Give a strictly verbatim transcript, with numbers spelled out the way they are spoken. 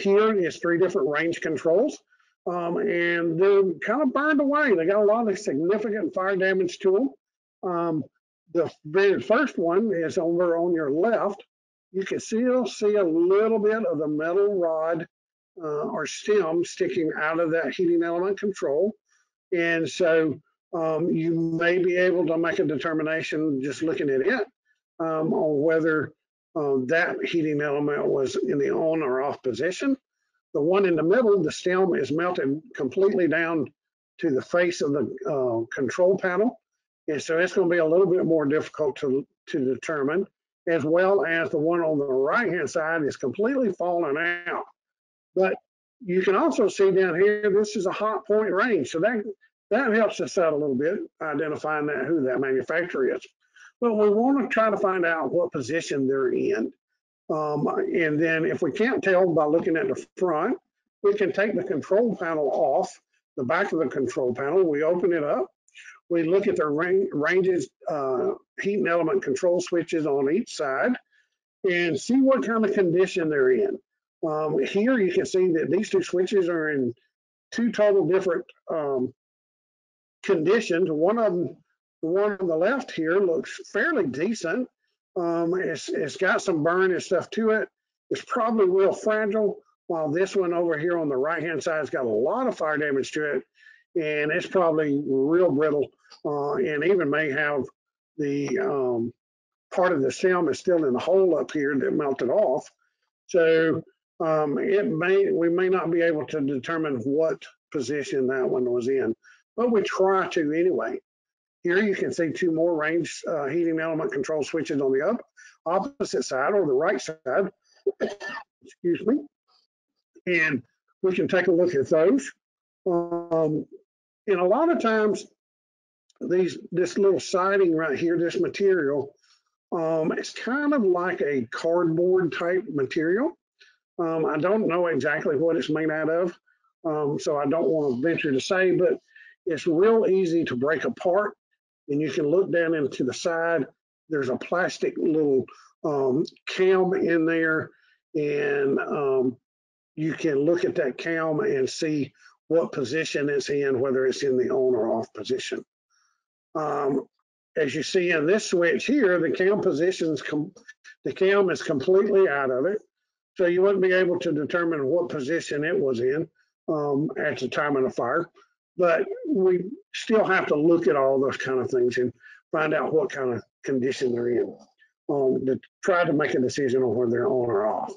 Here is three different range controls, um, and they're kind of burned away. They got a lot of significant fire damage to them. Um, the very first one is over on your left. You can still see a little bit of the metal rod uh, or stem sticking out of that heating element control. And so um, you may be able to make a determination just looking at it um, on whether uh, that heating element was in the on or off position. The one in the middle, the stem is melted completely down to the face of the uh, control panel. And so it's going to be a little bit more difficult to, to determine, as well as the one on the right-hand side is completely fallen out. But you can also see down here, this is a hot point range. So that, that helps us out a little bit, identifying that who that manufacturer is. But we want to try to find out what position they're in. Um, and then if we can't tell by looking at the front, we can take the control panel off, the back of the control panel, we open it up, we look at the ranges, uh, heat and element control switches on each side, and see what kind of condition they're in. Um, here you can see that these two switches are in two total different um, conditions. One of them, the one on the left here, looks fairly decent. Um, it's, it's got some burn and stuff to it. It's probably real fragile, while this one over here on the right-hand side has got a lot of fire damage to it, and it's probably real brittle, uh, and even may have the um, part of the stem is still in the hole up here that melted off. So um, it may we may not be able to determine what position that one was in, but we try to anyway. Here you can see two more range uh, heating element control switches on the up, opposite side or the right side, excuse me. And we can take a look at those. Um, and a lot of times, these this little siding right here, this material, um, it's kind of like a cardboard type material. Um, I don't know exactly what it's made out of, um, so I don't want to venture to say, but it's real easy to break apart. And you can look down into the side. There's a plastic little um, cam in there, and um, you can look at that cam and see what position it's in, whether it's in the on or off position. Um, as you see in this switch here, the cam positions, the cam is completely out of it. So you wouldn't be able to determine what position it was in um, at the time of the fire, but we still have to look at all those kind of things and find out what kind of condition they're in um, to try to make a decision on whether they're on or off.